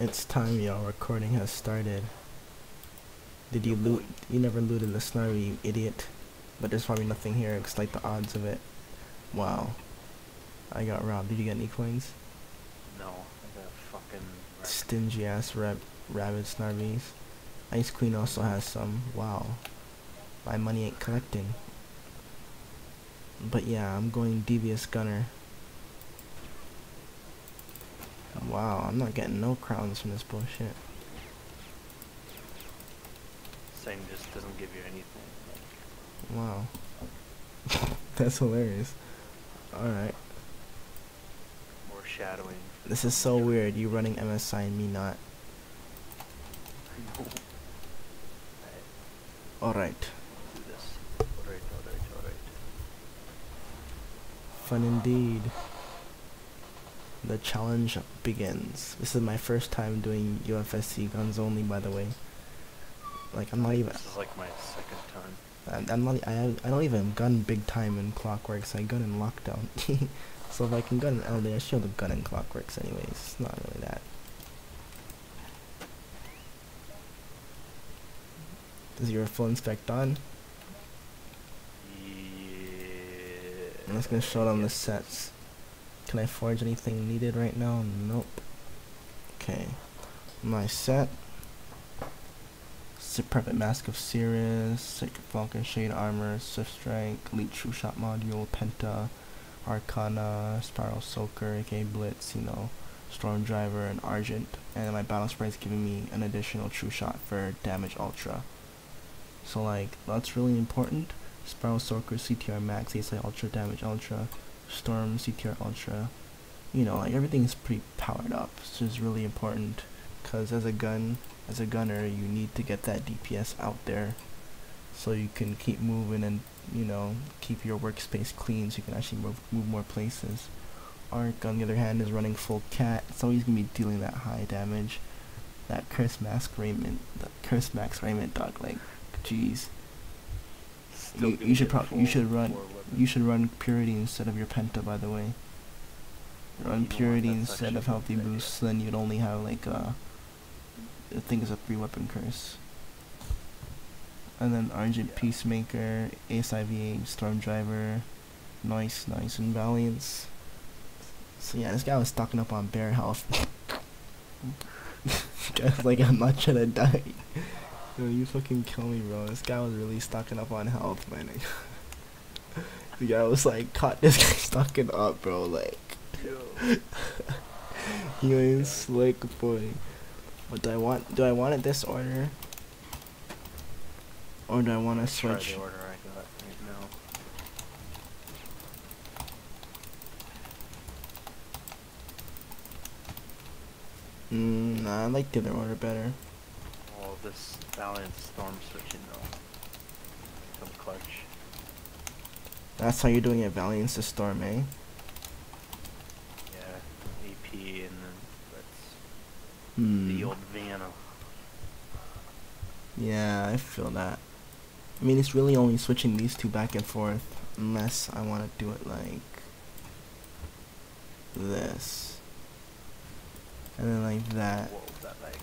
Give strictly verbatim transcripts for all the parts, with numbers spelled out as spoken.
It's time, y'all. Recording has started. Did you loot? You never looted the snarl, you idiot. But there's probably nothing here. It's like the odds of it. Wow. I got robbed. Did you get any coins? No, I got fucking rabbit. Stingy ass rab rabbit snarbies. Ice Queen also has some. Wow. My money ain't collecting. But yeah, I'm going Devious Gunner. Wow, I'm not getting no crowns from this bullshit. Same just doesn't give you anything. Wow. That's hilarious. Alright. More shadowing. This is so weird, you running M S I and me not. Alright. Fun indeed. The challenge begins. This is my first time doing U F S C guns only, by the way. Like, I'm not even. This is like my second time. I, I'm not. I I don't even gun big time in Clockworks. I gun in Lockdown. So if I can gun in L D, I should have gun in Clockworks anyways. It's not really that. Is your full inspect on? Yeah. I'm just gonna show them yeah. the sets. Can I forge anything needed right now? Nope. Okay. My set. Prep at Mask of Cirrus, Sacred Falcon Shade Armor, Swift Strike, Elite True Shot Module, Penta, Arcana, Spiral Soaker, A K Blitz, you know, Storm Driver, and Argent. And my Battle Sprite is giving me an additional True Shot for Damage Ultra. So, like, that's really important. Spiral Soaker, C T R Max, A C Ultra, Damage Ultra. Storm, C T R Ultra, you know, like everything's pretty powered up, which is really important, because as a gun, as a gunner, you need to get that D P S out there, so you can keep moving and, you know, keep your workspace clean, so you can actually move, move more places. Arc, on the other hand, is running full cat, so he's gonna be dealing that high damage. That Curse Mask Raiment, the Curse Mask Raiment, dog, like, jeez. You, you should probably you should run you should run purity instead of your Penta, by the way. Run purity instead of healthy boost, so then you'd only have like a, I think it's a three weapon curse. And then Argent, yeah. Peacemaker, Ace I V, Storm Driver, nice, nice, and Valiance. So yeah, this guy was stocking up on bear health. Just like, I'm not trying to die. Yo, you fucking kill me, bro. This guy was really stocking up on health, man. The guy was like, caught this guy stocking up, bro. Like, he ain't slick, boy. But do I want? Do I want it this order, or do I want to switch? Try the order I got right now. Mm, nah, I like the other order better. This Valiant Storm switching though. Some clutch. That's how you're doing it, Valiance to Storm, eh? Yeah, A P and then that's mm. the old Vanna. Yeah, I feel that. I mean, it's really only switching these two back and forth, unless I want to do it like this, and then like that. Whoa, that like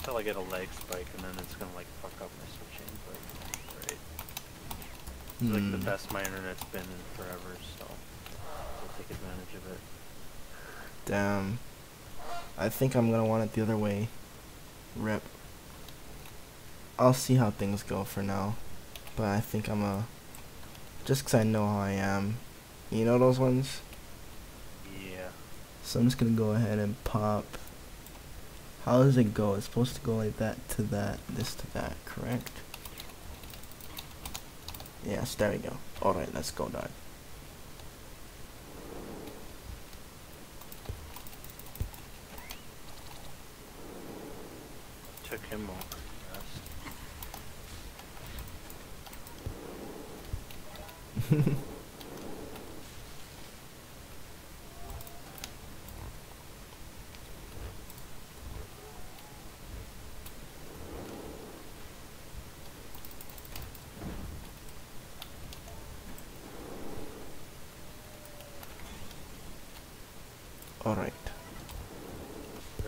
until I get a leg spike, and then it's gonna like fuck up my switching, but right. It's mm. like the best my internet's been in forever, so I'll take advantage of it. Damn. I think I'm gonna want it the other way. Rip. I'll see how things go for now, but I think I'm a... just cause I know how I am. You know those ones? Yeah. So I'm just gonna go ahead and pop. How does it go? It's supposed to go like that to that, this to that, correct? Yes, there we go. Alright, let's go, dog. Took him off.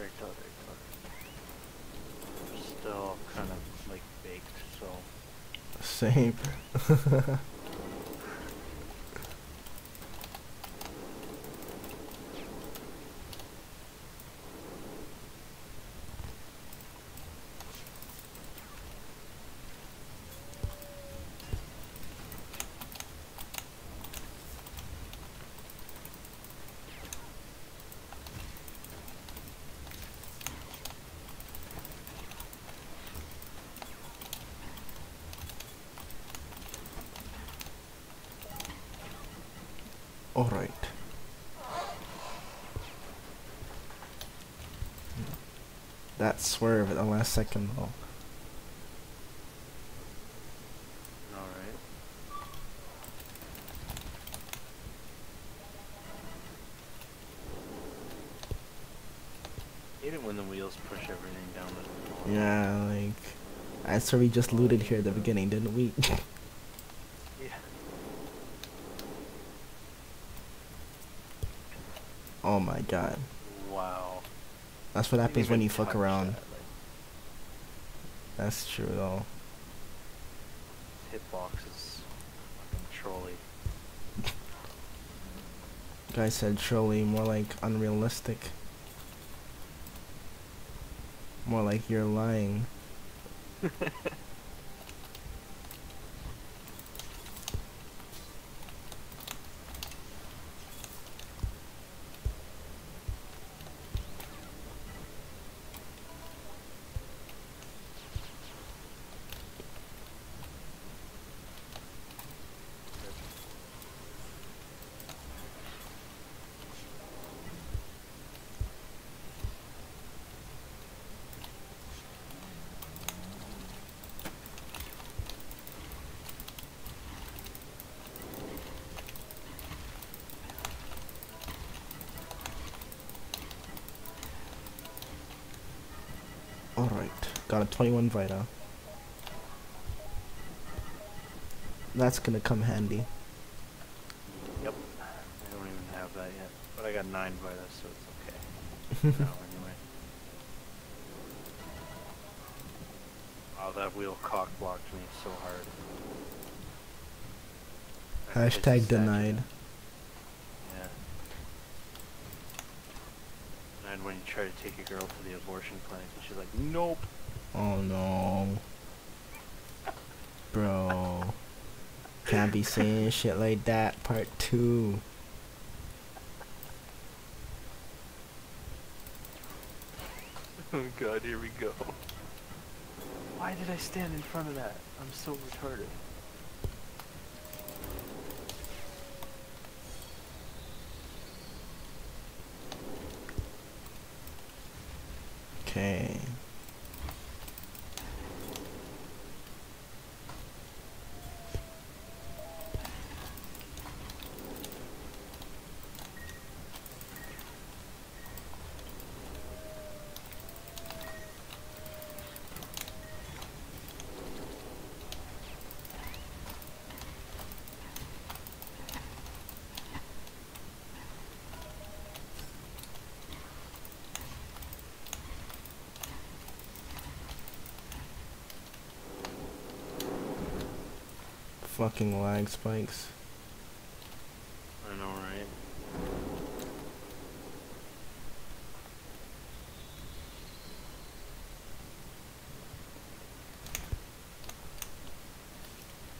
very tired, but I'm still kind of like baked, so. Same. All right. That swerve at the last second though. All right. Hate it when the wheels push everything down the. Yeah, like that's where we just looted here at the beginning, didn't we? Oh my god. Wow. That's what happens when you fuck around. That, like. That's true though. Hitbox is fucking trolley. Guy said trolley, more like unrealistic. More like you're lying. Got a twenty-one Vita. That's gonna come handy. Yep. I don't even have that yet. But I got nine Vita, so it's okay. No, anyway. Wow, that wheel cock blocked me so hard. Hashtag denied. Yeah. And when you try to take a girl to the abortion clinic, and she's like, nope. Oh no, bro! Can't be saying shit like that. Part two. Oh god, here we go. Why did I stand in front of that? I'm so retarded. Okay. Fucking lag spikes. I know, right?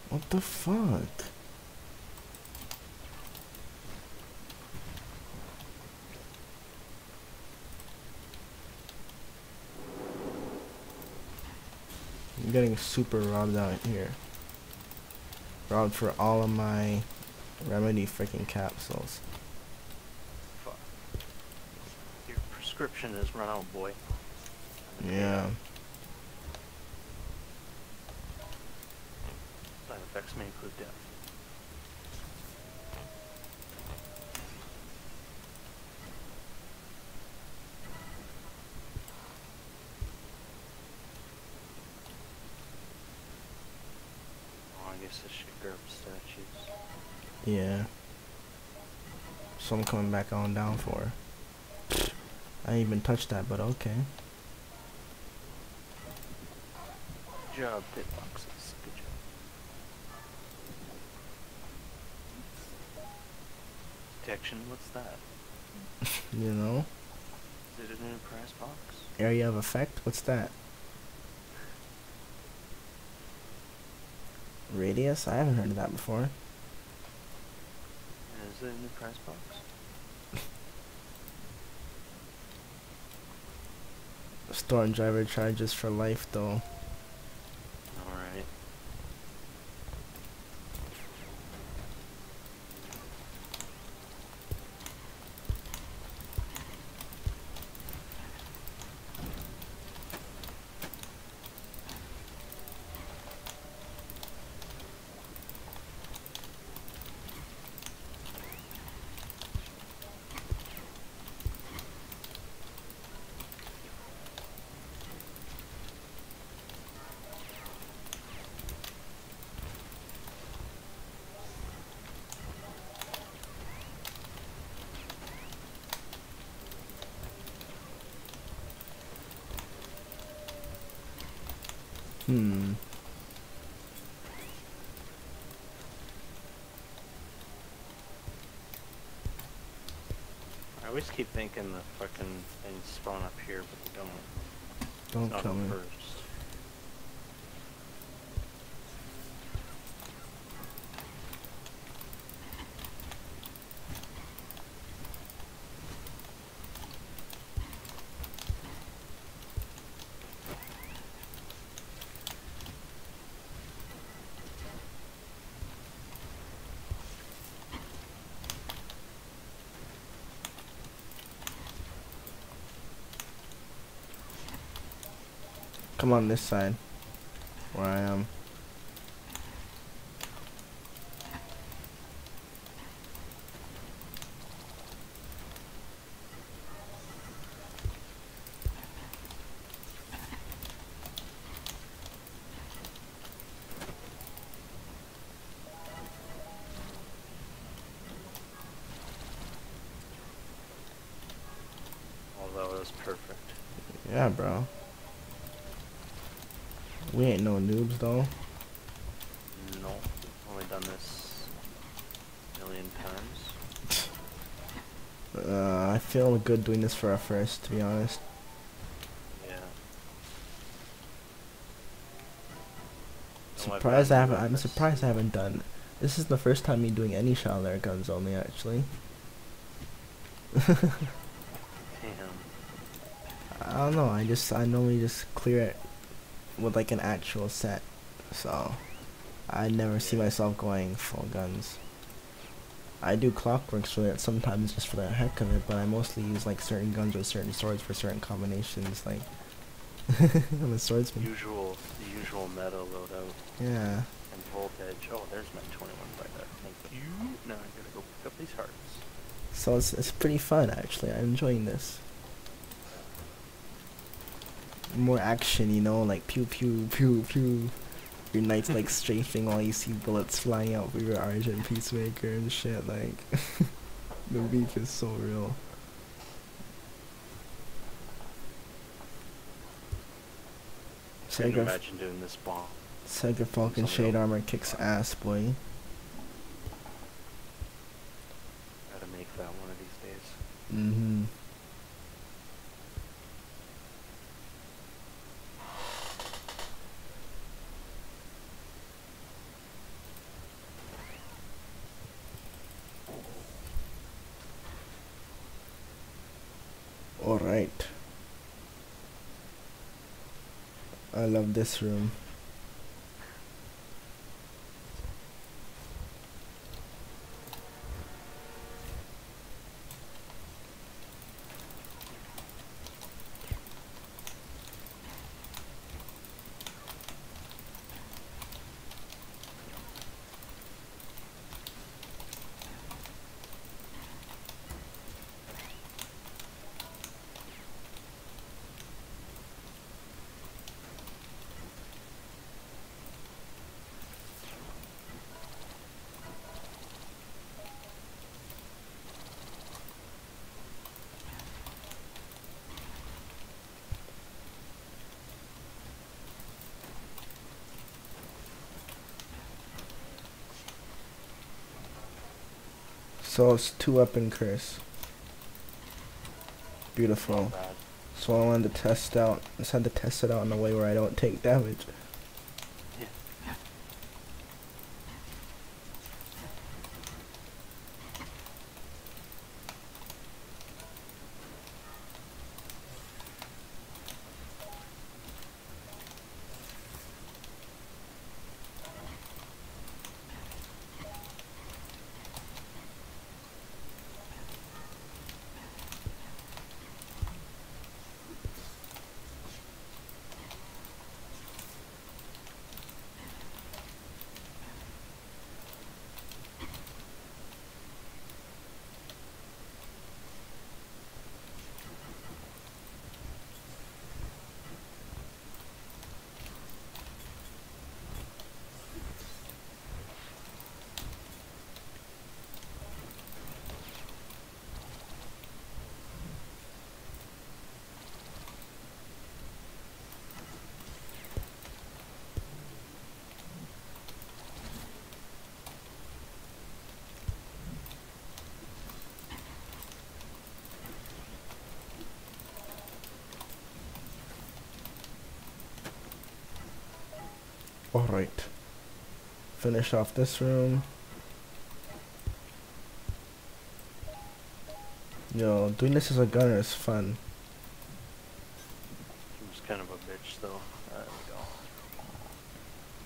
What the fuck? I'm getting super robbed out here. Robbed for all of my remedy freaking capsules. Fuck. Your prescription has run out, boy. Yeah. Side effects may include death. Yeah. So I'm coming back on down for. I I even touched that, but okay. Good job, pit boxes. Good job. Detection, what's that? You know? Is it an enterprise box? Area of effect? What's that? Radius? I haven't heard of that before. Is it an enterprise box? Storm Driver charges for life though. Alright. Hmm. I always keep thinking the fucking things spawn up here, but they don't. Don't kill me. First. Come on this side, where I am. Although it was perfect. Yeah, bro. We ain't no noobs though. No, we've only done this a million times. uh, I feel good doing this for our first, to be honest. Yeah. Surprised I haven't. I'm surprised I haven't done. This is the first time me doing any Shadow Lair guns only, actually. Damn. I don't know. I just I normally just clear it with like an actual set, so I never see myself going full guns. I do Clockworks for that sometimes just for the heck of it, but I mostly use like certain guns with certain swords for certain combinations, like I'm a swordsman. Usual, the usual meta loadout. Yeah. And voltage. Oh, there's my twenty-one right there. Thank you. Now I gotta go pick up these hearts. So it's it's pretty fun actually. I'm enjoying this. More action, you know, like pew pew pew pew. Your knight's like strafing while you see bullets flying out for your Argent Peacemaker and shit. Like, the beef is so real. So I can imagine doing this bomb. Sacred Falcon Shade Armor kicks ass, boy. Gotta make that one of these days. Mm-hmm. Alright. I love this room. So it's two up and curse. Beautiful. So I wanted to test out. I just had to test it out in a way where I don't take damage. Alright, finish off this room. Yo, doing this as a gunner is fun. He was kind of a bitch though. There we go.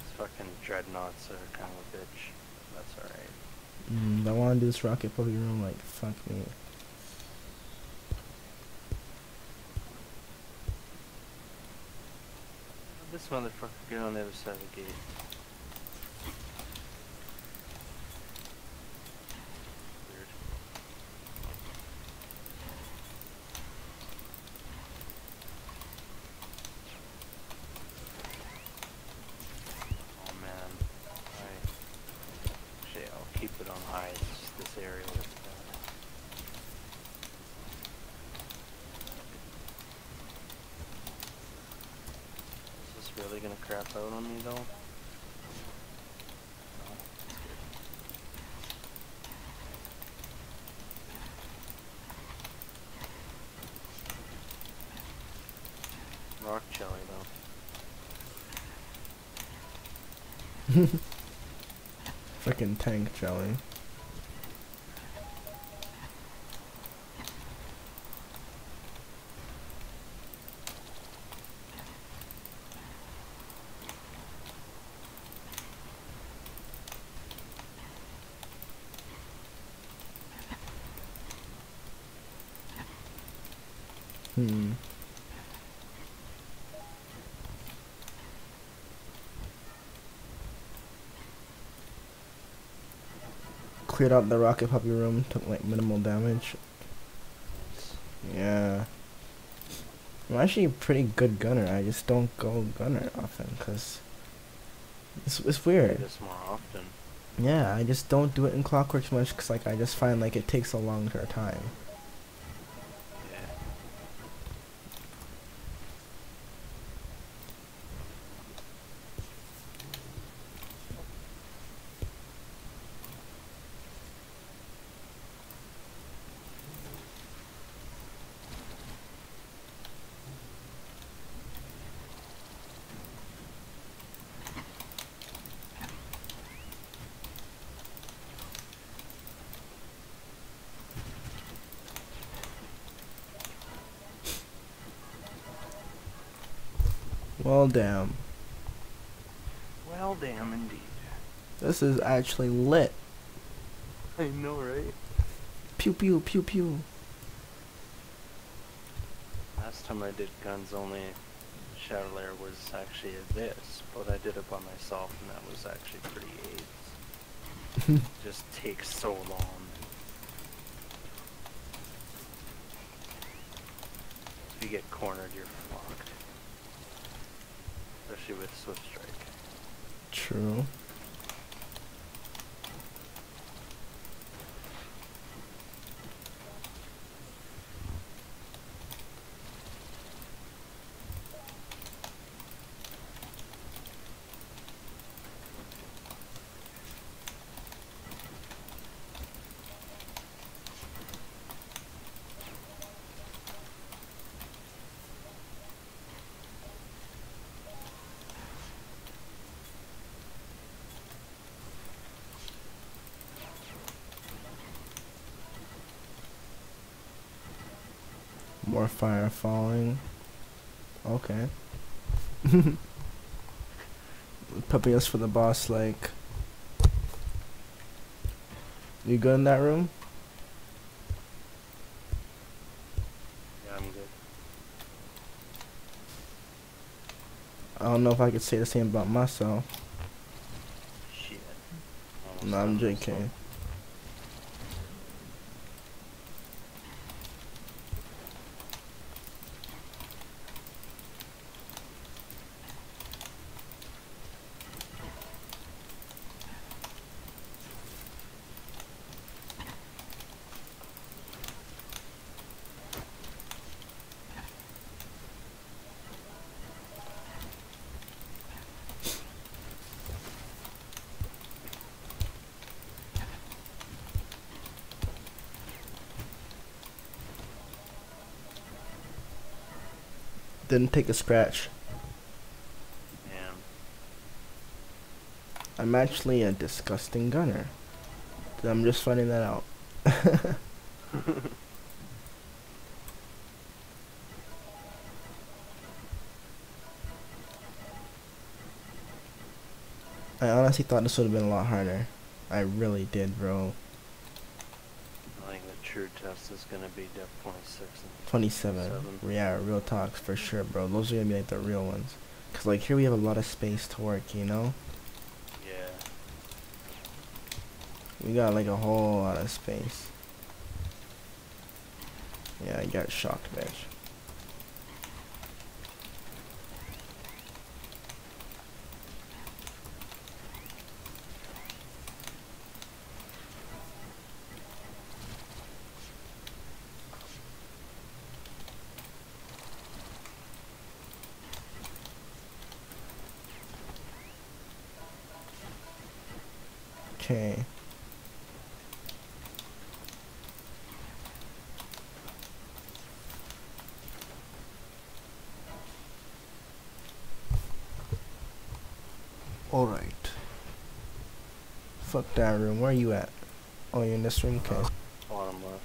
These fucking dreadnoughts are kind of a bitch. That's alright. Mm, I want to do this rocket puppy room, like, fuck me. This motherfucker get on the other side of the gate. Weird. Oh man. I, shit, I'll keep it on high. It's just this area that's bad. Really gonna crap out on me though? Rock jelly though. Frickin' tank jelly. Hmm. Cleared out the rocket puppy room, took like minimal damage. Yeah. I'm actually a pretty good gunner, I just don't go gunner often because it's, it's weird. Just more often. Yeah, I just don't do it in Clockworks much because like I just find like it takes a longer time. Well damn. Well damn indeed. This is actually lit. I know, right? Pew pew pew pew. Last time I did guns only, Shadow Lair was actually this, but I did it by myself and that was actually pretty AIDS. It just takes so long. If you get cornered, you're fucked. Especially with Swift Strike. True. More fire falling. Okay. Prepping us for the boss, like. You good in that room? Yeah, I'm good. I don't know if I could say the same about myself. Shit. No, I'm J K. Didn't take a scratch. Damn. I'm actually a disgusting gunner. I'm just finding that out. I honestly thought this would have been a lot harder. I really did, bro. True test is gonna be depth twenty-six and twenty-seven. Yeah, real talks for sure, bro. Those are gonna be like the real ones, cause like here we have a lot of space to work, you know. Yeah. We got like a whole lot of space. Yeah, I got shocked, bitch. Okay. All right. Fuck that room. Where are you at? Oh, you're in this room? Okay. Bottom left.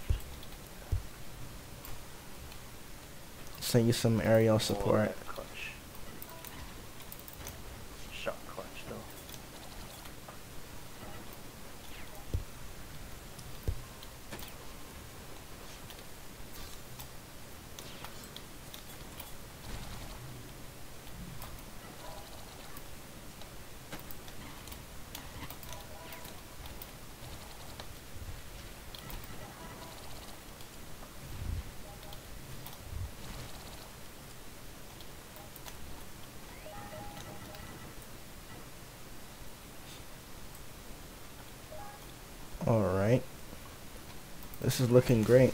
Send you some aerial support. Oh, this is looking great.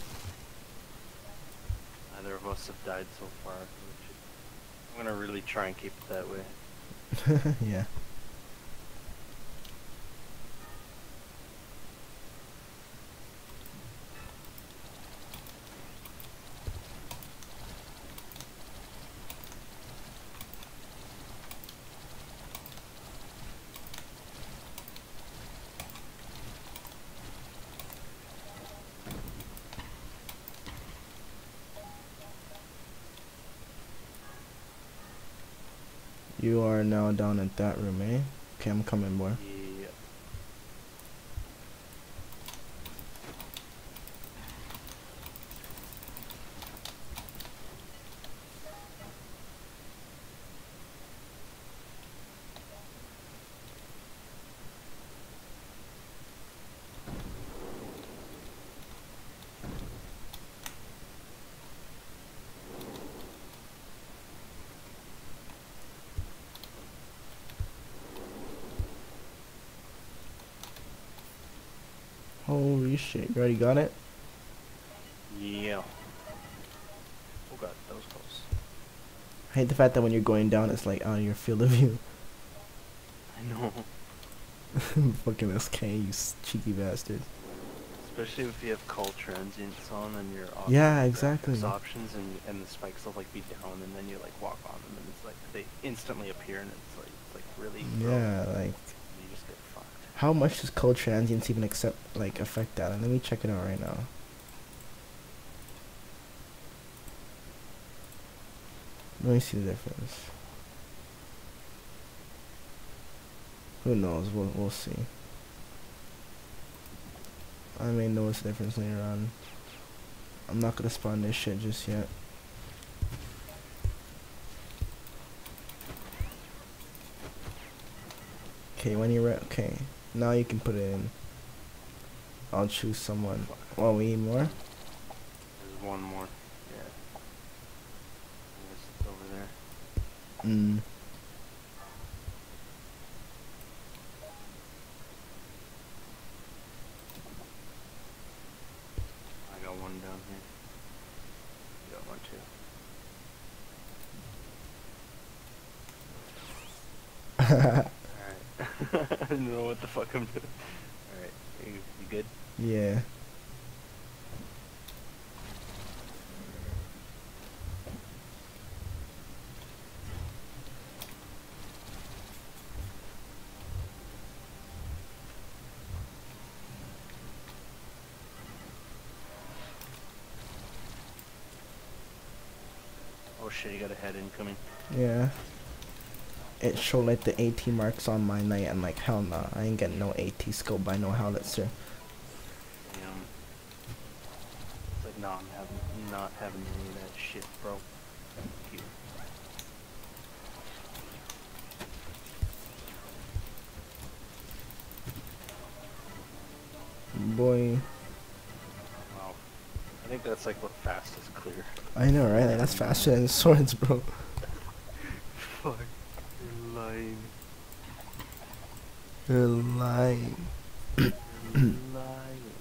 Neither of us have died so far. I'm gonna really try and keep it that way. Yeah. You are now down at that room, eh? Okay, I'm coming, boy. Yeah. Holy shit, you already got it? Yeah. Oh god, that was close. I hate the fact that when you're going down, it's like out of your field of view. I know. Fucking S K, you cheeky bastard. Especially if you have call transients on and your options. Yeah, exactly. Options and, and the spikes will like be down and then you like walk on them and it's like they instantly appear and it's like, it's like really. Yeah, broken. Like. How much does cold transients even accept, like affect that? And let me check it out right now. Let me see the difference. Who knows? We'll, we'll see. I may notice the difference later on. I'm not gonna spawn this shit just yet. Okay, when you're re- okay, now you can put it in. I'll choose someone. Oh, we need more? There's one more. Yeah. It's over there. Mm. I got one down here. You got one too. Alright. I don't know what the fuck I'm doing. Alright, you, you good? Yeah. Oh shit, you got a head incoming. Yeah. It showed like the AT marks on my knight. I'm like, hell nah, I ain't got no AT scope by no howitzer. Damn. It's like, nah, I'm having, I'm not having any of that shit, bro. Thank you. Boy. Wow. I think that's like what fastest clear. I know, right? Like, that's faster than swords, bro. Fuck. You're lying. You're lying. You're lying.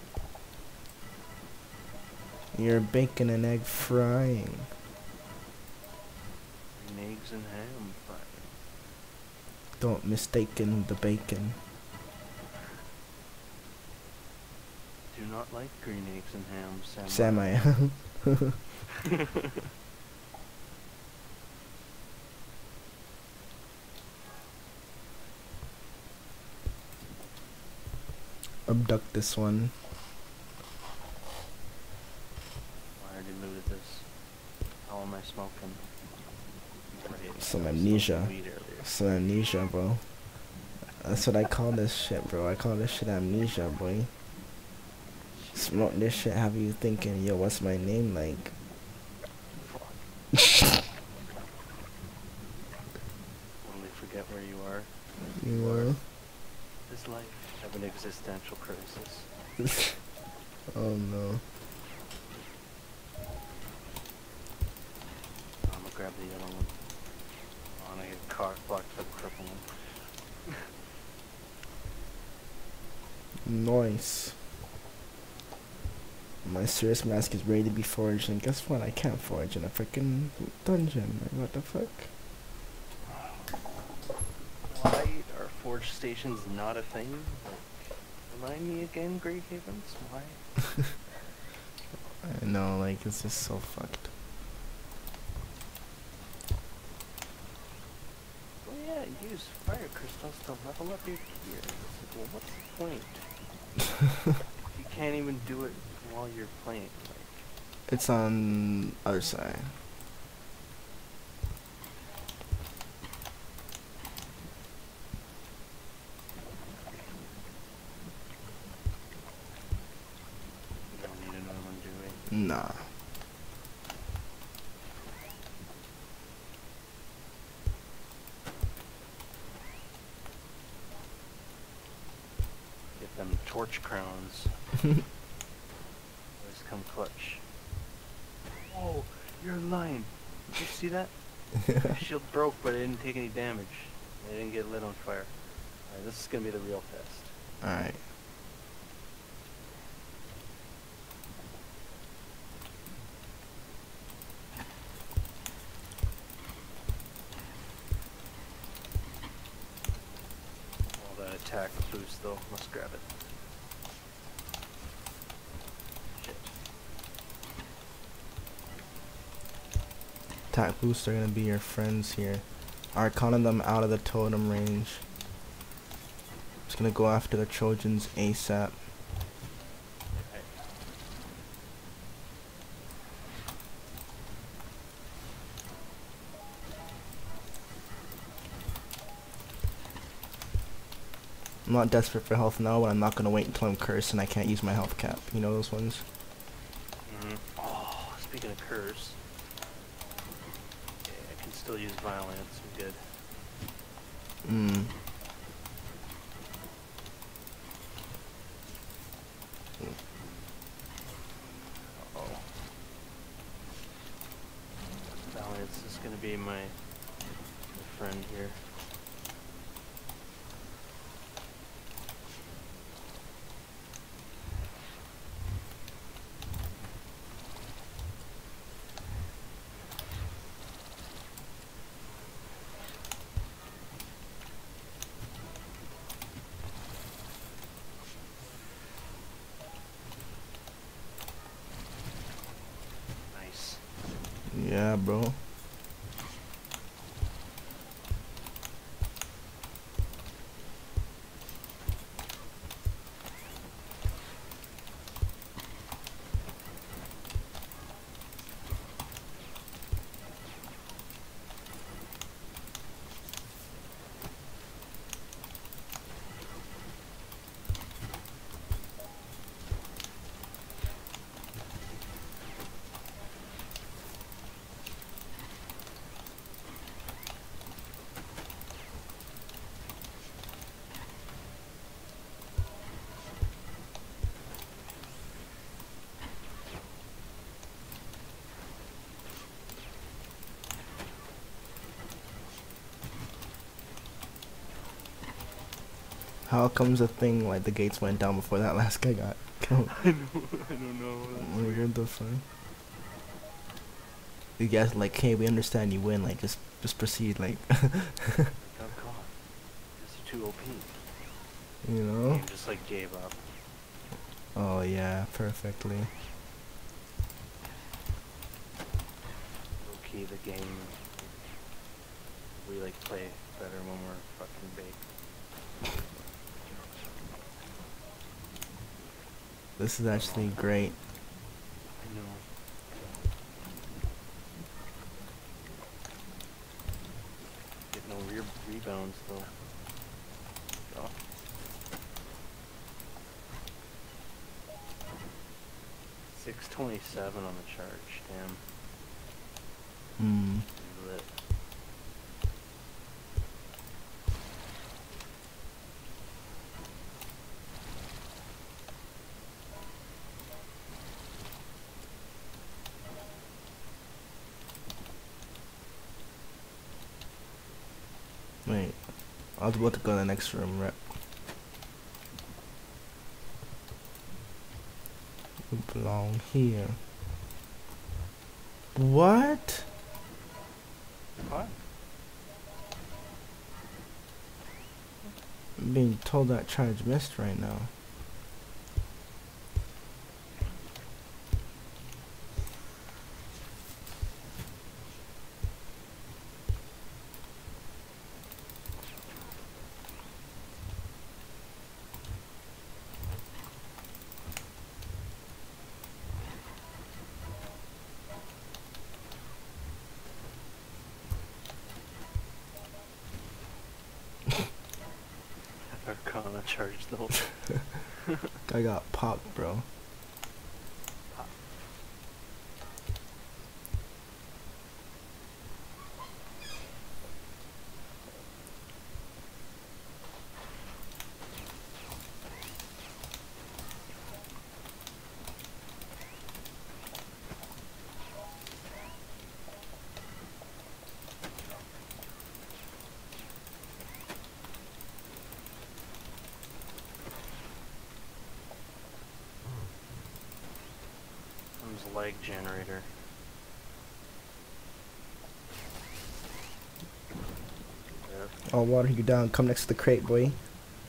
You're bacon and egg frying. And eggs and ham frying. Don't mistaken the bacon. Do not like green eggs and ham, Sam. Sam, I am. Abduct this one. I already looted this. How am I smoking? Right. Some amnesia. Some amnesia, bro. That's what I call this shit, bro. I call this shit amnesia, boy. Smoke this shit, have you thinking, yo, what's my name like? Only forget where you are. You are? This life, I have an existential crisis. Oh no. I'm gonna grab the yellow one. Oh, and I get car blocked by the purple one. Nice. My Cirrus mask is ready to be forged, and guess what? I can't forge in a freaking dungeon. Like, what the fuck? Why are forge stations not a thing? Like, remind me again, Greathavens? Why? I know, like, it's just so fucked. Well, yeah, use fire crystals to level up your gear. Like, well, what's the point? You can't even do it while you're playing, like. It's on other side. We don't need another one, do we? Nah. Get them torch crowns. Clutch. Oh, you're lying. Did you see that? My shield broke, but I didn't take any damage. I didn't get lit on fire. Alright, this is gonna be the real test. Alright. All that attack boost though, let's grab it. Attack boosts are gonna be your friends here. Arcana them out of the totem range. It's gonna go after the Trojans ASAP. I'm not desperate for health now, but I'm not gonna wait until I'm cursed and I can't use my health cap. You know those ones? Mm-hmm. Oh, speaking of curse, yeah, I can still use Valiance. I'm good. Mm. Uh-oh. Valiance is gonna be my, my friend here. Yeah, bro. How comes the thing like the gates went down before that last guy got killed? I don't, I don't know. Like, what the fuck? You guys like, hey, we understand you win. Like, just, just proceed. Like, I'm gone. It's too O P. You know. You just like gave up. Oh yeah, perfectly. Okay, the game. We like play better when we're fucking baked. This is actually great. I know. Get no re rebounds though. Oh. six twenty-seven on the charge, damn. Hmm. I was about to go to the next room, right? You belong here. What? What? I'm being told that charge missed right now. Arcana charge though. I got popped, bro. Pop. Leg generator. Yeah. I'll water you down. Come next to the crate, boy.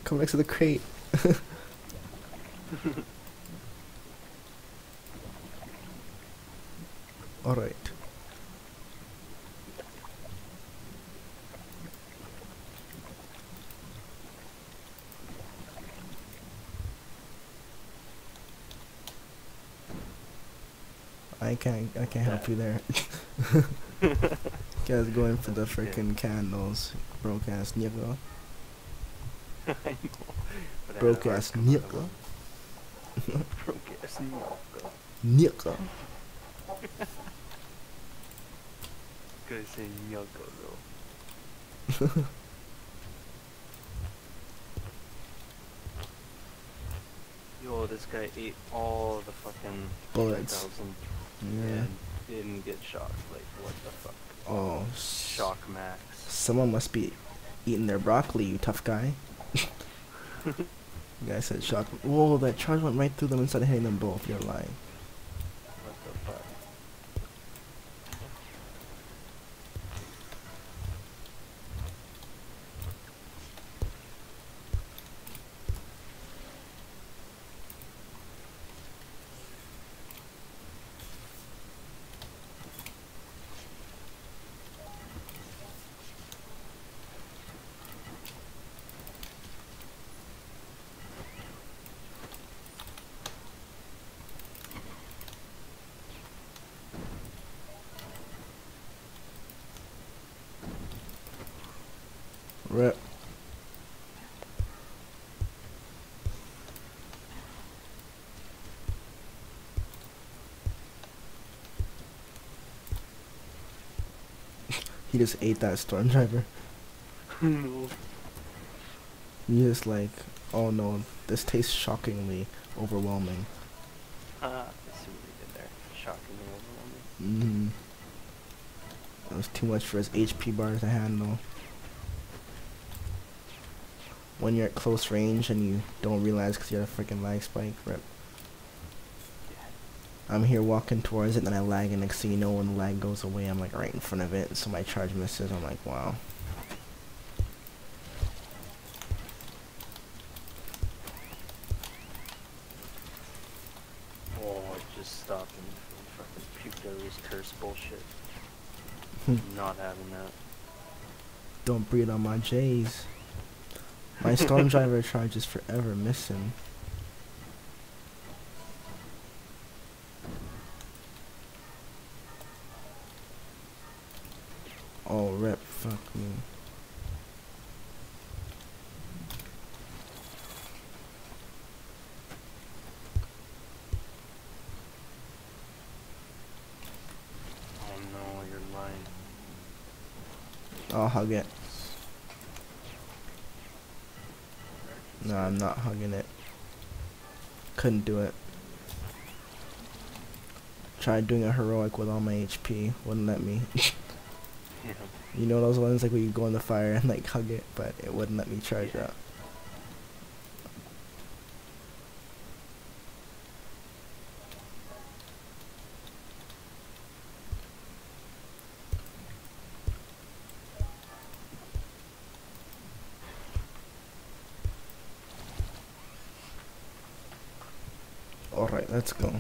Come next to the crate. Alright. I can't, I can't help you there. Guys going for the freaking candles, broke ass nigga. I know. But broke ass nigga. Broke ass nigga. Gotta say nigga though. Yo, this guy ate all the fucking bullets. Yeah. Didn't get shocked. Like, what the fuck? Oh, shock max. Someone must be eating their broccoli, you tough guy. The guy said shock. Whoa, that charge went right through them instead of hitting them both. You're lying. What the fuck? Rip. He just ate that Storm Driver. No. He just like, oh no, this tastes shockingly overwhelming. Ah, uh, I see what he did there. Shockingly overwhelming. Mm-hmm. That was too much for his H P bar to handle. When you're at close range and you don't realize because you had a freaking lag spike, rip. I'm here walking towards it and then I lag, and next thing you know, when the lag goes away, I'm like right in front of it, so my charge misses. I'm like, wow. Oh, I just stopped and fucking puked out of this curse bullshit. Not having that. Don't breathe on my J's. My Storm Driver charge is forever missing. Oh, rip, fuck me. Oh no, you're lying. I'll hug it. No, I'm not hugging it. Couldn't do it. Tried doing a heroic with all my H P. Wouldn't let me. Yeah. You know those ones like where you go in the fire and like hug it, but it wouldn't let me charge yeah. up. Alright, let's go.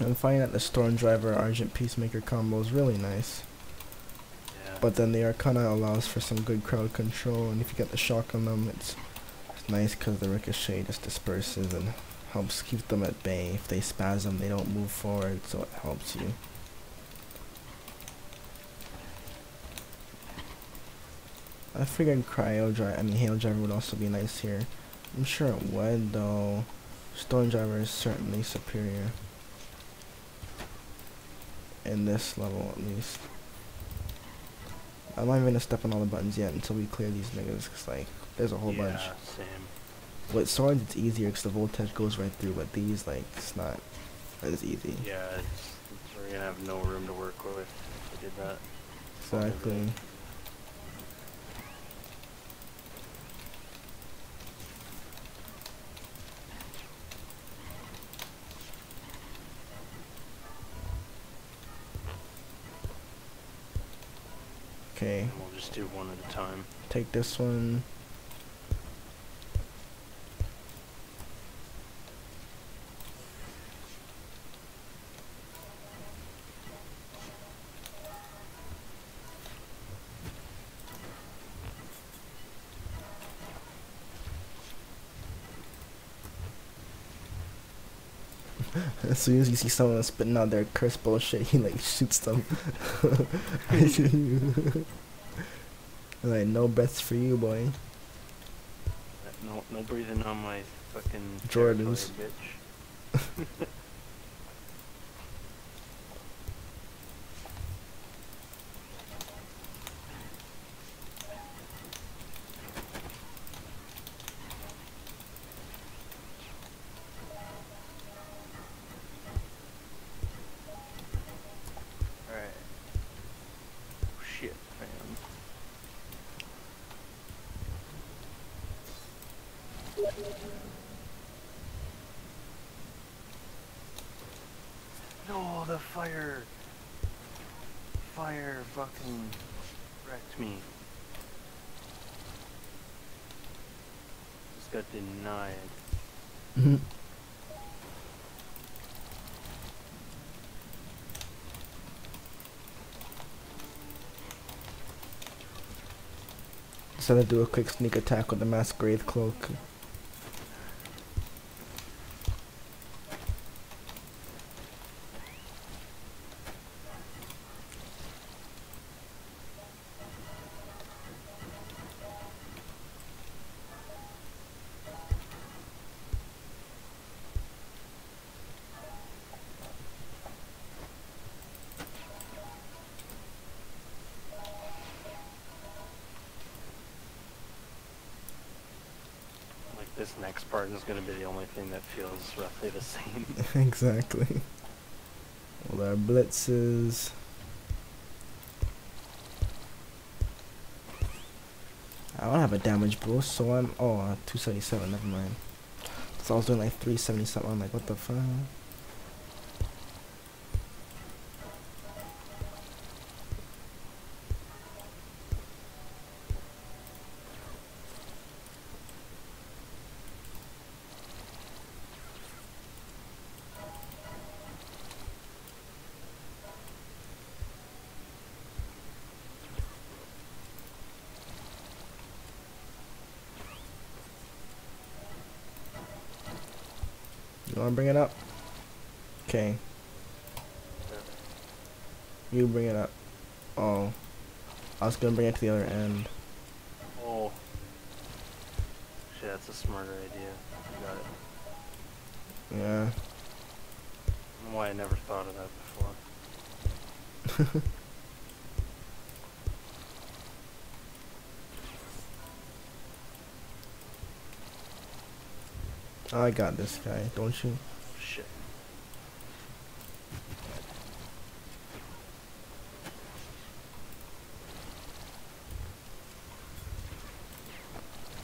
I'm finding that the Storm Driver Argent Peacemaker combo is really nice. Yeah. But then the Arcana allows for some good crowd control, and if you get the shock on them, it's, it's nice because the Ricochet just disperses and helps keep them at bay. If they spasm, they don't move forward, so it helps you. I figured Cryo Driver, I mean Hail Driver would also be nice here. I'm sure it would, though. Storm Driver is certainly superior in this level, at least. I'm not even gonna step on all the buttons yet until we clear these niggas, cause like there's a whole yeah, bunch. Same. With swords it's easier cause the voltage goes right through, but these like it's not as easy. Yeah, it's, we're gonna have no room to work with if we did that. Exactly. Okay. We'll just do one at a time. Take this one. As soon as you see someone spitting out their curse bullshit, he like shoots them. I see you. Like, no breaths for you, boy. no, no breathing on my fucking Jordans, bitch. Fire, fire fucking wrecked me. Just got denied. Mm-hmm. So they do a quick sneak attack with the Masquerade Cloak. This next part is going to be the only thing that feels roughly the same. Exactly. All our blitzes. I don't have a damage boost, so I'm... Oh, uh, two seventy-seven, never mind. So I was doing like three seventy-seven, I'm like, what the fuck? You wanna bring it up? Okay. You bring it up. Oh. I was gonna bring it to the other end. Oh. Shit, that's a smarter idea. You got it. Yeah. I don't know why I never thought of that before. I got this guy, don't you? Shit.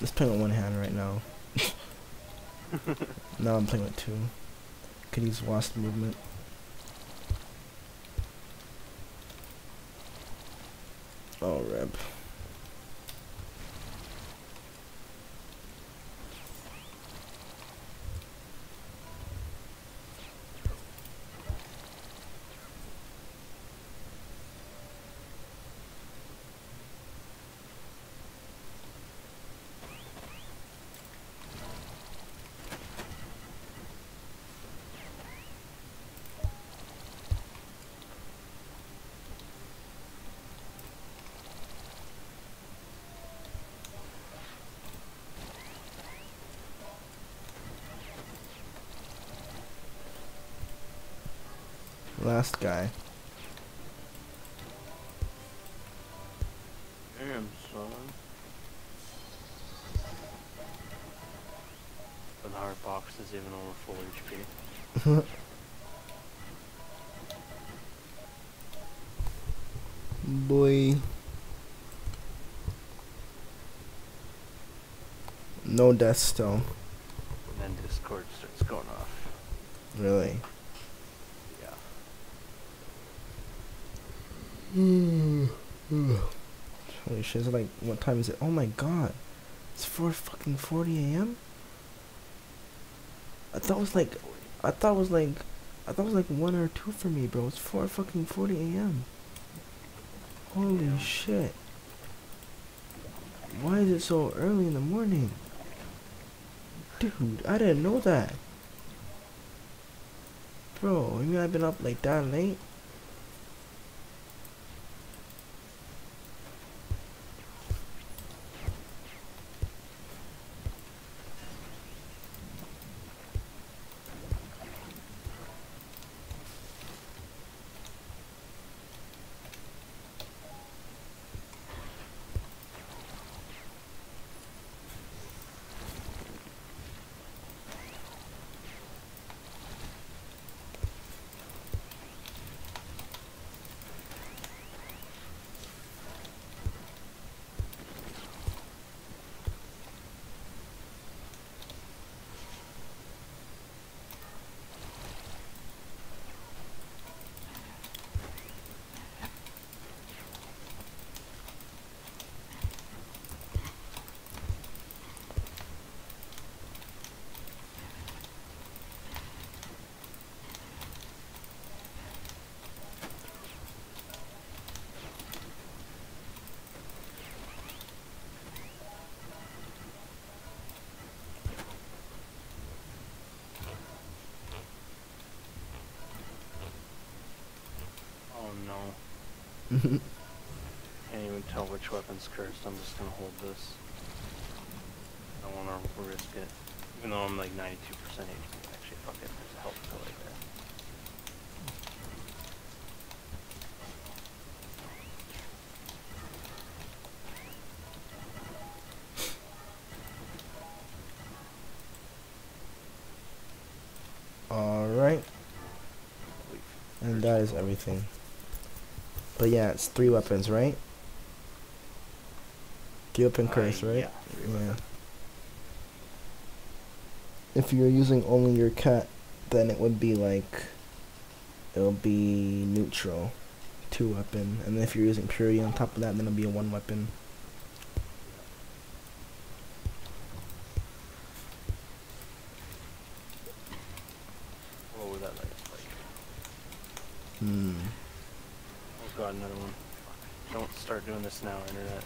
Let's play with one hand right now. No, I'm playing with two. Could use wasp movement. Oh, rip. Last guy. Damn, son. But the hard box is even over full H P. Boy. No death still. And then Discord starts going off. Really? Mm. Mm. Holy shit, is it like, what time is it? Oh my god, it's four fucking forty a m? I thought it was like, I thought it was like, I thought it was like one or two for me, bro. It's four fucking forty a m. Holy yeah. shit. Why is it so early in the morning? Dude, I didn't know that. Bro, you mean I've been up like that late? Can't even tell which weapon's cursed. I'm just gonna hold this. I don't wanna risk it. Even though I'm like ninety-two percent H P. Actually, fuck it. There's a health pill right there. Alright. And that is everything. But yeah, it's three weapons, right? Guild and curse, uh, right? Yeah. yeah. If you're using only your cat, then it would be like, it'll be neutral, two weapon. And then if you're using purity on top of that, then it'll be a one weapon. Hmm. Oh god, another one. Don't start doing this now, internet.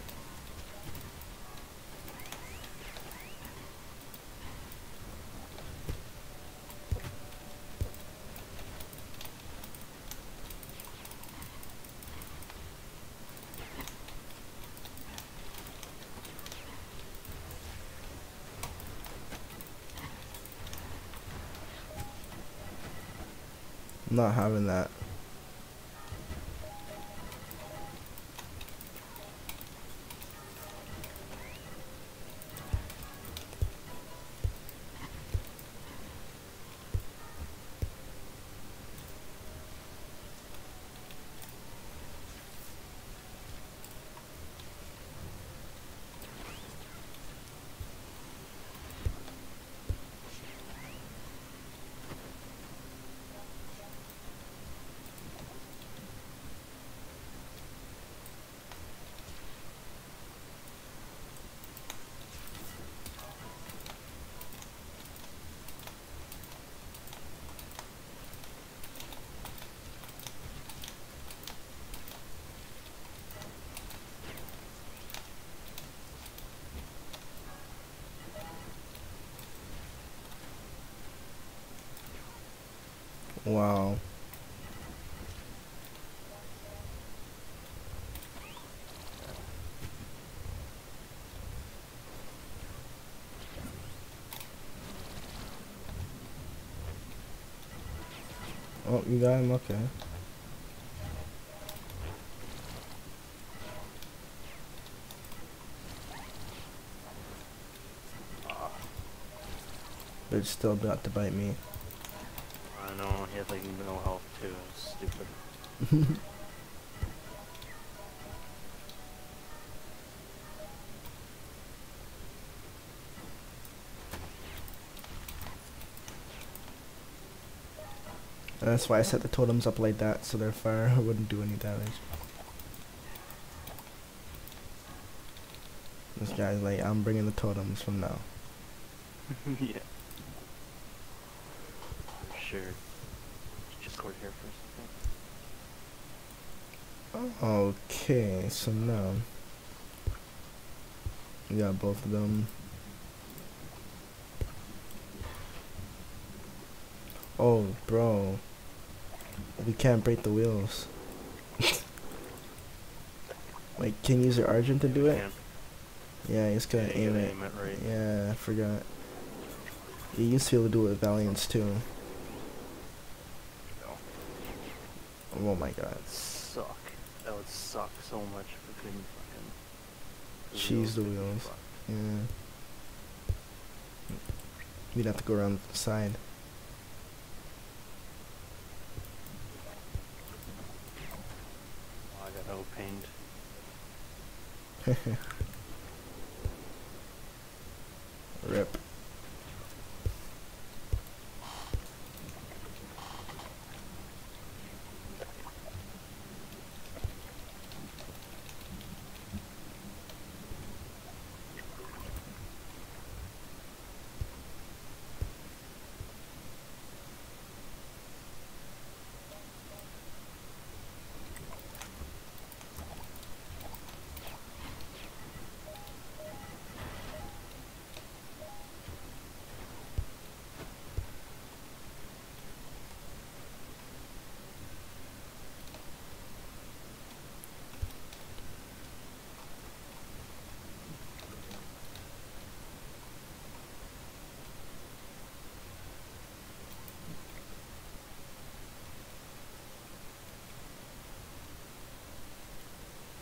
I'm not having that. Wow. Oh, you got him? Okay. They're still about to bite me. No, he had like no health too. It's stupid. And that's why I set the totems up like that, so their fire wouldn't do any damage. This guy's like, I'm bringing the totems from now. Yeah. For sure. Here for a second. Okay, so now we got both of them. Oh, bro, we can't break the wheels. Like, can you use your Argent to do it? Yeah, he's gonna aim it. aim it. Right. Yeah, I forgot. You used to be able to do it with Valiance too. Oh my god. That would suck. That would suck so much if we couldn't fucking... cheese the wheels. Yeah. We'd have to go around the side. Oh, I got O-pained. Rip.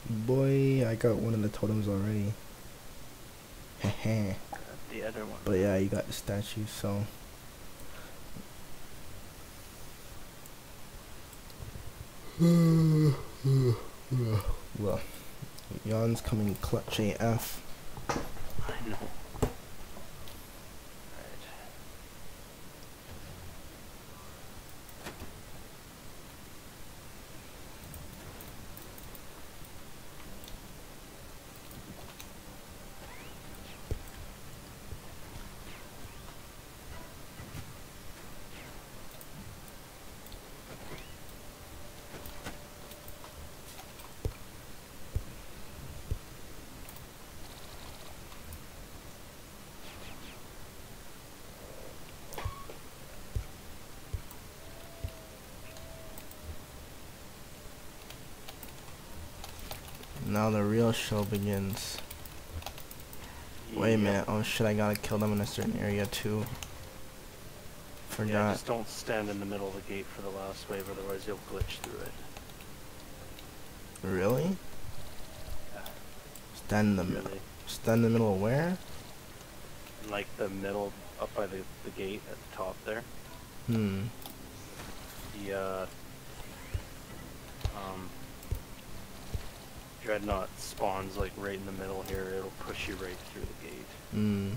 Boy, I got one of the totems already. Heh. The other one. But yeah, you got the statue, so. Well, Jan's coming clutch A F. I know. Now the real show begins. Yeah. Wait a minute, oh shit, I gotta kill them in a certain area too. Forgot. Yeah, just don't stand in the middle of the gate for the last wave, otherwise you'll glitch through it. Really? Yeah. Stand in the middle. Really? Stand in the middle of where? Like the middle, up by the, the gate at the top there. Hmm. The, uh... Um... Dreadnought spawns like right in the middle here, it'll push you right through the gate. Mm.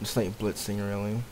It's like blitzing, really.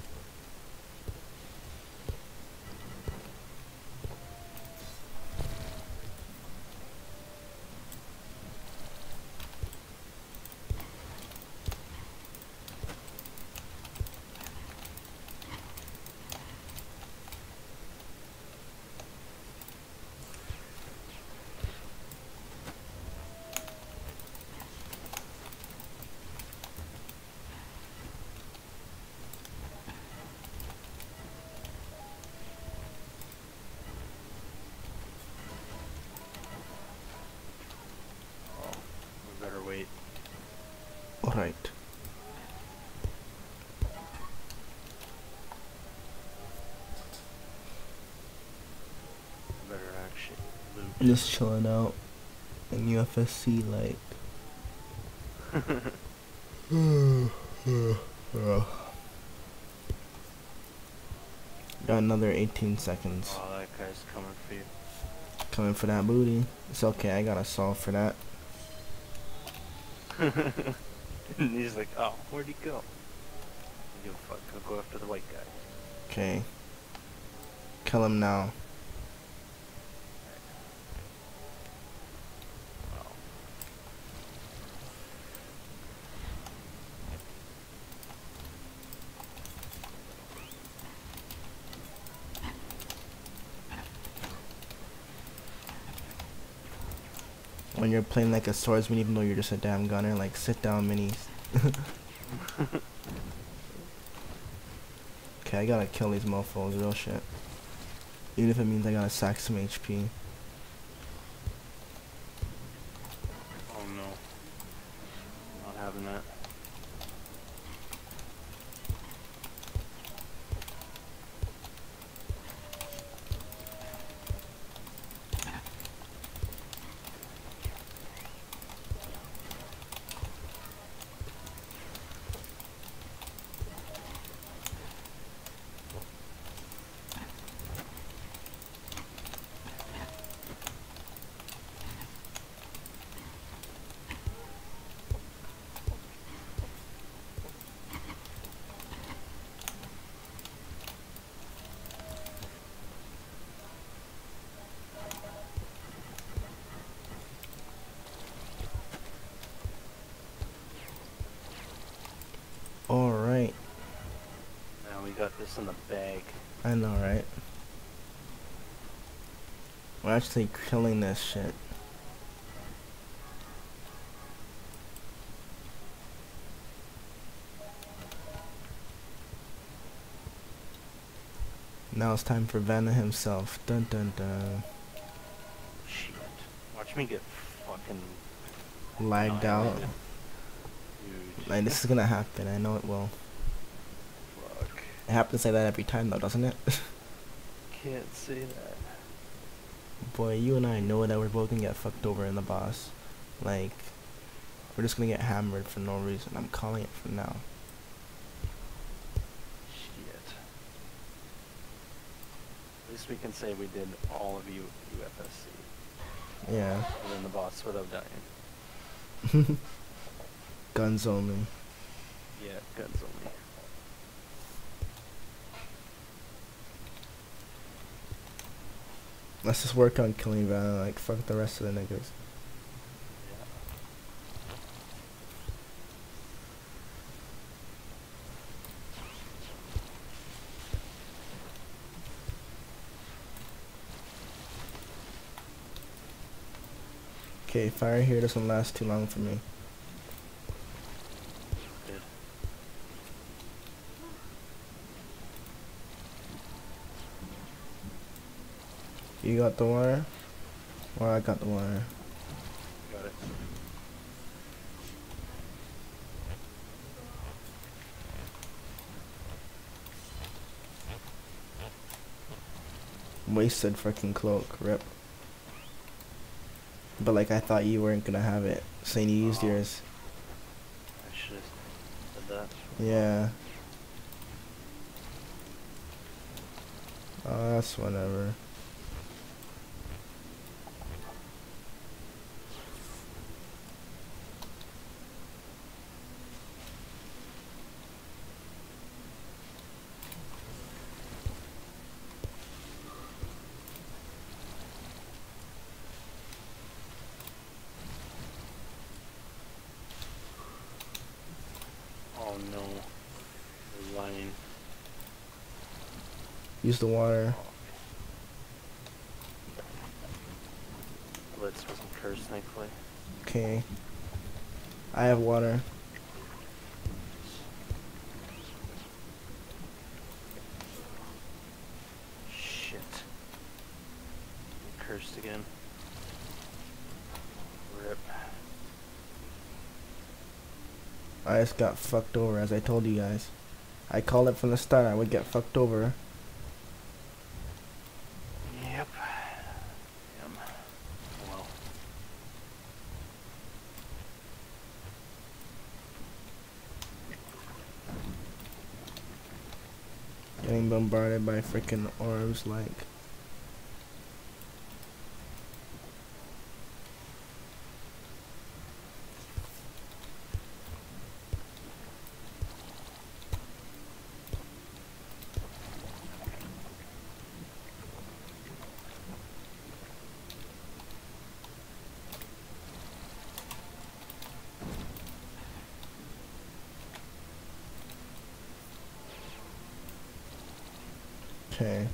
Right. Better actually loot. Just chilling out in U F S C like. Got another eighteen seconds. Oh, that guy's coming for you. Coming for that booty. It's okay. I got a solve for that. And he's like, oh, where'd he go? I don't give a fuck, I'll go after the white guy. Okay. Kill him now. Wow. When you're playing like a swordsman, even though you're just a damn gunner, like, sit down, minis. Okay, I gotta kill these mofos, real shit. Even if it means I gotta sack some H P. Oh no. Not having that. In the bag. I know, right? We're actually killing this shit. Now it's time for Vanna himself. Dun dun dun. Shit. Watch me get fucking lagged out. Like, this is gonna happen, I know it will. Fuck. It happens like that every time though, doesn't it? Can't say that. Boy, you and I know that we're both gonna get fucked over in the boss. Like, we're just gonna get hammered for no reason. I'm calling it from now. Shit. At least we can say we did all of you U F S C. Yeah. And then the boss without dying. Guns only. Yeah, guns only. Let's just work on killing Van, like, fuck the rest of the niggas. Okay, yeah. Fire here doesn't last too long for me. You got the wire? Or I got the wire. Got it. Wasted freaking cloak, rip. But like, I thought you weren't gonna have it, saying you used oh. yours. I should have said that. Yeah. Oh, that's whatever. Use the water. Blitz with some curse, thankfully. Okay. I have water. Shit. I'm cursed again. Rip. I just got fucked over, as I told you guys. I called it from the start, I would get fucked over. Bombarded by freaking orbs, like. Okay.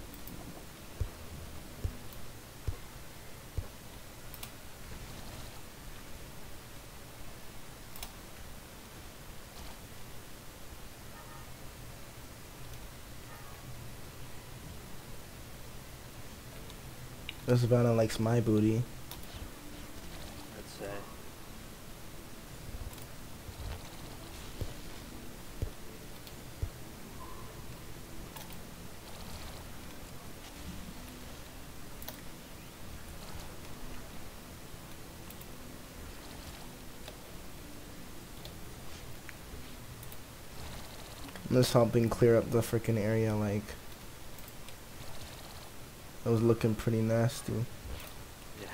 This Vanna likes my booty. I'd say. Just helping clear up the freaking area, like, it was looking pretty nasty. Yeah.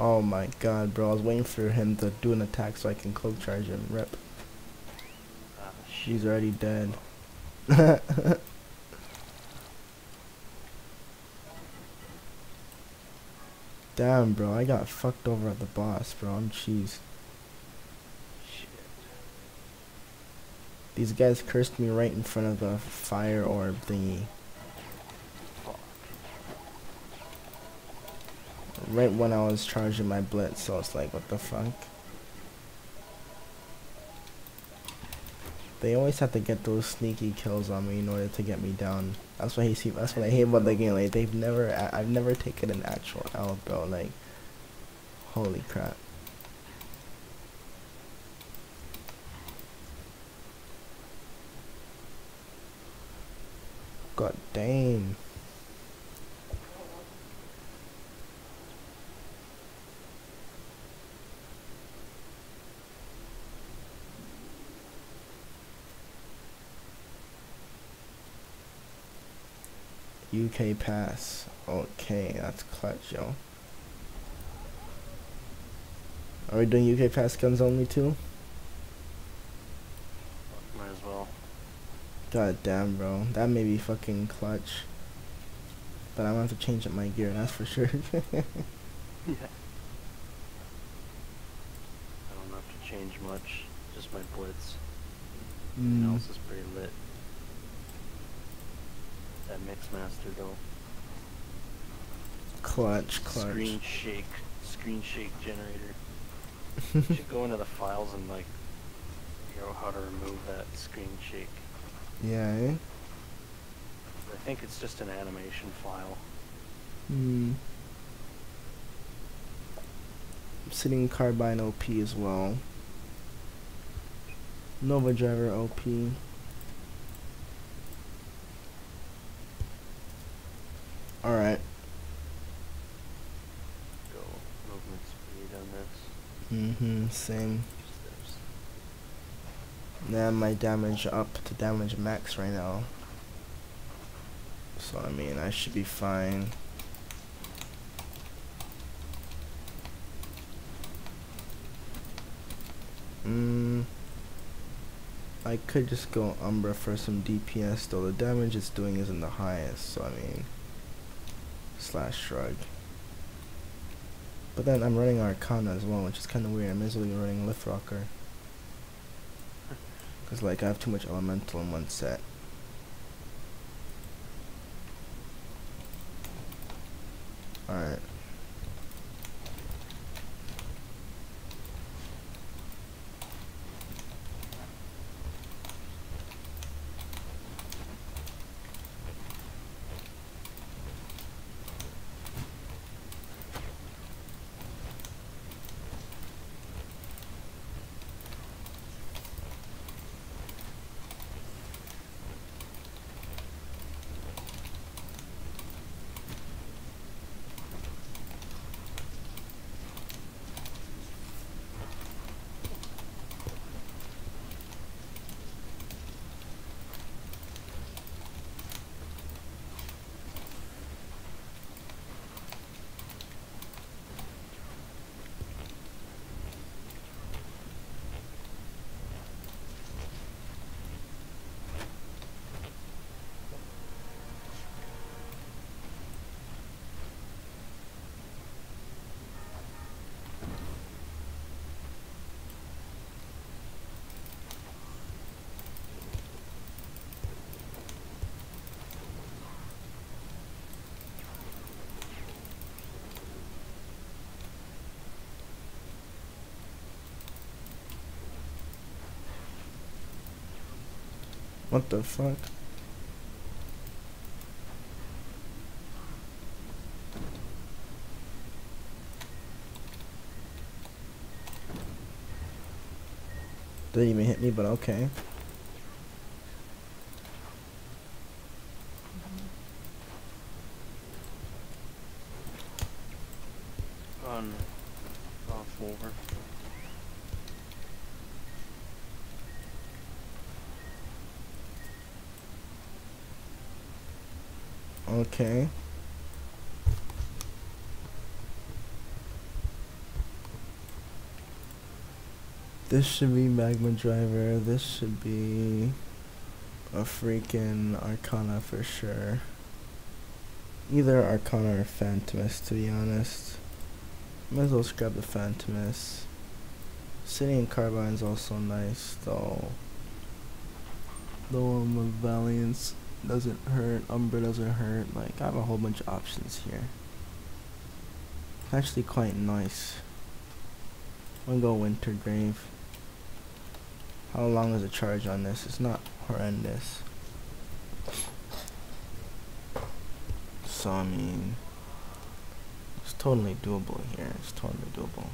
Oh my god, bro, I was waiting for him to do an attack so I can cloak charge him, rip. Ah, she's already dead. Damn, bro, I got fucked over at the boss, bro. I'm cheese. Shit. These guys cursed me right in front of the fire orb thingy. Fuck. Right when I was charging my blitz, so it's like, what the fuck? They always have to get those sneaky kills on me in order to get me down. That's what I hate. That's what I hate about the game. Like they've never, I, I've never taken an actual L, bro. Like, holy crap. God damn. U K pass. Okay, that's clutch, yo. Are we doing U K pass guns only too? Might as well. God damn, bro. That may be fucking clutch. But I'm gonna have to change up my gear, that's for sure. Yeah. I don't have to change much. Just my blitz. Mm. Everything else is pretty lit. That Mixmaster though. Clutch, clutch. Screen shake, screen shake generator. Should go into the files and like, you know how to remove that screen shake. Yeah. Eh? I think it's just an animation file. Hmm. I'm sitting Carbine O P as well. Nova Driver O P. All right. Go movement speed on this. Mm-hmm. Same. Steps. Now my damage up to damage max right now. So I mean I should be fine. Mm. I could just go Umbra for some D P S though. The damage it's doing isn't the highest. So I mean. Slash shrug. But then I'm running Arcana as well, which is kind of weird. I'm easily running Lithrocker. Because, like, I have too much elemental in one set. Alright. What the fuck? Didn't even hit me, but okay. On, off, over. Okay. This should be Magma Driver. This should be a freaking Arcana for sure. Either Arcana or Phantomist, to be honest. Might as well grab the Phantomist. Sitting Carbine's also nice, though. The one with Valiance doesn't hurt, Umbra doesn't hurt, like, I have a whole bunch of options here. It's actually quite nice. I'm gonna go Winter Grave. How long is the charge on this? It's not horrendous. So I mean, it's totally doable here. It's totally doable.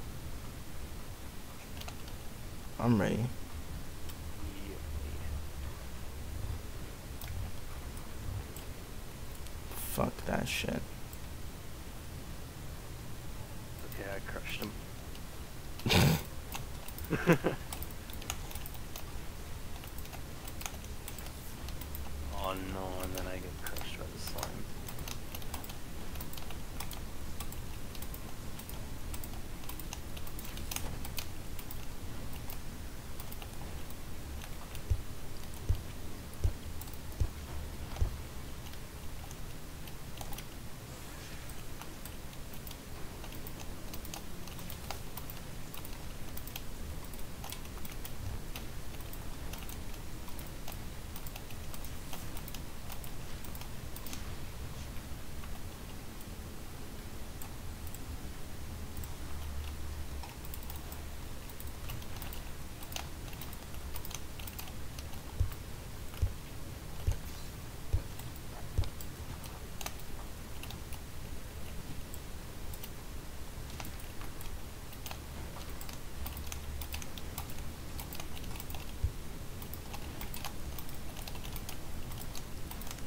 I'm ready. Fuck that shit. Yeah, I crushed him. Oh no, and then I get crushed by the slime.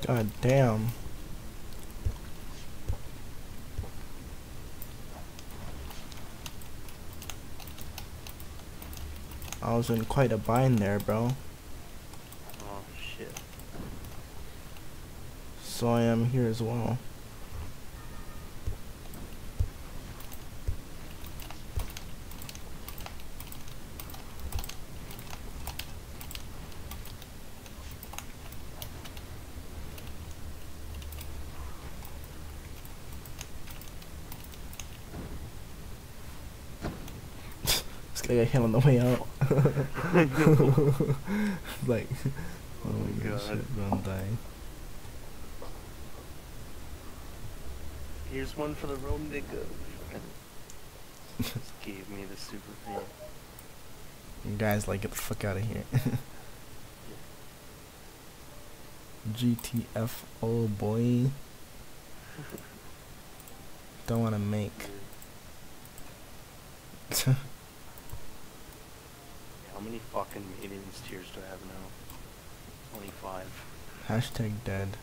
God damn. I was in quite a bind there, bro. Oh shit. So I am here as well. I got hit on the way out. Like, oh my god, shit, bro, I'm dying. Here's one for the roam they go. Just gave me the super thing. You guys, like, get the fuck out of here. G T F O boy. Don't wanna make. How many fucking maintenance tiers do I have now? twenty-five. Hashtag dead.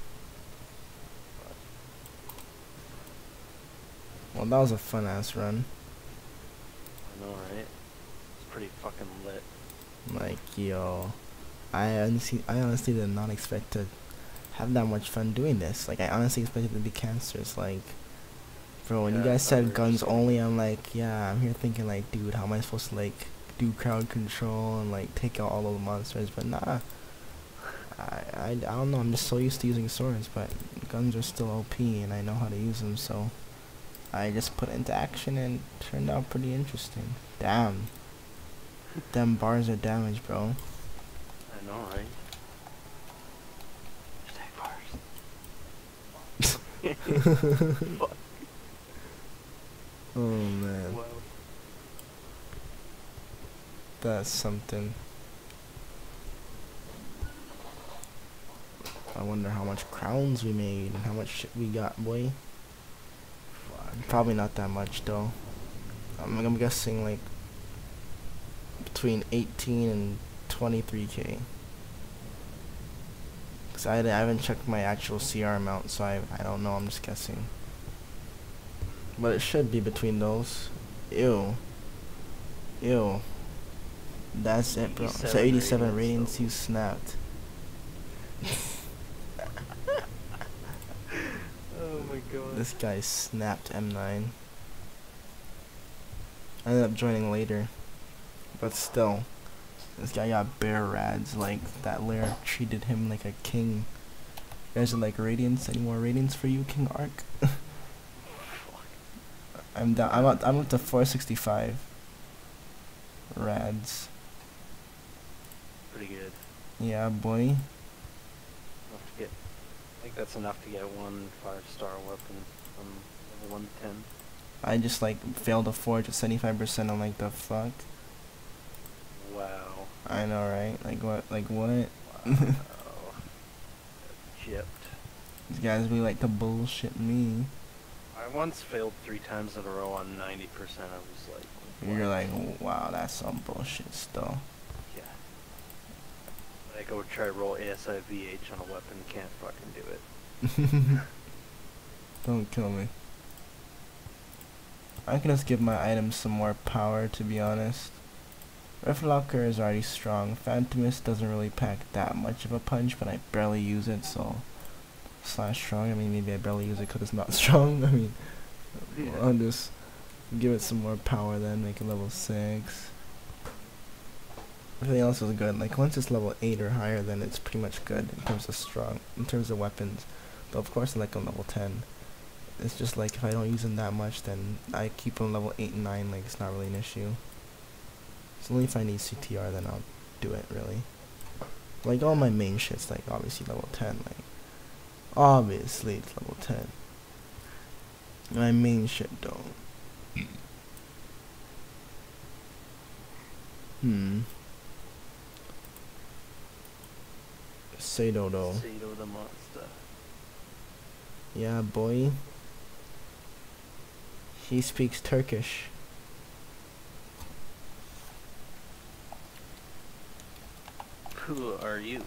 Well, that was a fun ass run. I know, right? It's pretty fucking lit. Like, yo, I honestly, I honestly did not expect to have that much fun doing this. Like, I honestly expected it to be cancerous. Like, bro, when yeah, you guys said guns only, I'm like, yeah, I'm here thinking like, dude, how am I supposed to like do crowd control and like take out all of the monsters? But nah, I, I, I don't know, I'm just so used to using swords, but guns are still O P and I know how to use them, so I just put it into action and it turned out pretty interesting. Damn, them bars are damaged, bro. I know, right? Hashtag bars. Oh man. Whoa. That's something. I wonder how much crowns we made and how much shit we got, boy. Fuck. Probably not that much though. I'm, I'm guessing like between eighteen and twenty-three K. Cause I, I haven't checked my actual C R amount, so I I don't know. I'm just guessing. But it should be between those. Ew. Ew. That's it, bro. So eighty-seven ratings, you snapped. Oh my god. This guy snapped M nine. I ended up joining later. But still, this guy got bear rads. Like, that lair treated him like a king. You guys are like, ratings? Any more ratings for you, King Ark? I'm down. I'm up, I'm up to four sixty-five. Rads. Pretty good. Yeah, boy. Enough to get, I think that's enough to get one five-star weapon from level one to ten. I just like failed a forge at seventy-five percent. I'm like, the fuck? Wow. I know, right? Like what? Like what? Wow. Gypped. These guys be like to bullshit me. I once failed three times in a row on ninety percent. I was like... What? You're like, wow, that's some bullshit stuff. Yeah. I go try to roll A S I V H on a weapon, can't fucking do it. Don't kill me. I can just give my items some more power, to be honest. Lithrocker is already strong. Phantomist doesn't really pack that much of a punch, but I barely use it, so... It's not strong. I mean, maybe I barely use it because it's not strong. I mean, yeah. I'll just give it some more power then, make it level six. Everything else is good. Like, once it's level eight or higher, then it's pretty much good in terms of strong, in terms of weapons. But of course, like on level ten, it's just like if I don't use them that much, then I keep on level eight and nine, like it's not really an issue. It's only if I need C T R, then I'll do it, really. Like, all my main shit's, like, obviously level ten, like. Obviously, it's level ten. My main shit, though. Hmm. Sado, though. Sado the monster. Yeah, boy. He speaks Turkish. Who are you?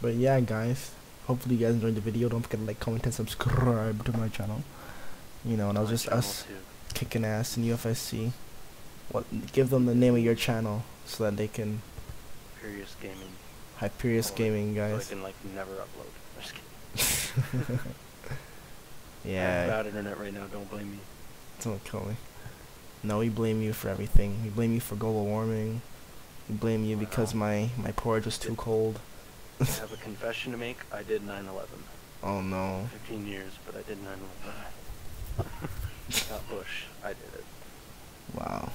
But yeah, guys, hopefully you guys enjoyed the video. Don't forget to like, comment, and subscribe to my channel. You know, and I was just us too. Kicking ass in U F S C. What? Give them the name of your channel so that they can. Hyperius Gaming. Hyperius oh, Gaming, guys. So I can like never upload. I'm just kidding. Yeah. I'm bad internet right now. Don't blame me. Don't kill me. No, we blame you for everything. We blame you for global warming. We blame you wow. because my my porridge was too cold. I have a confession to make. I did nine eleven. Oh no. fifteen years, but I did nine eleven. Not Bush. I did it. Wow.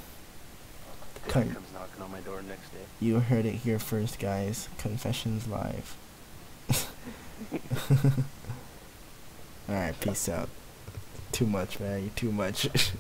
The Con comes knocking on my door next day. You heard it here first, guys. Confessions live. Alright, peace out. Too much, man. You're too much.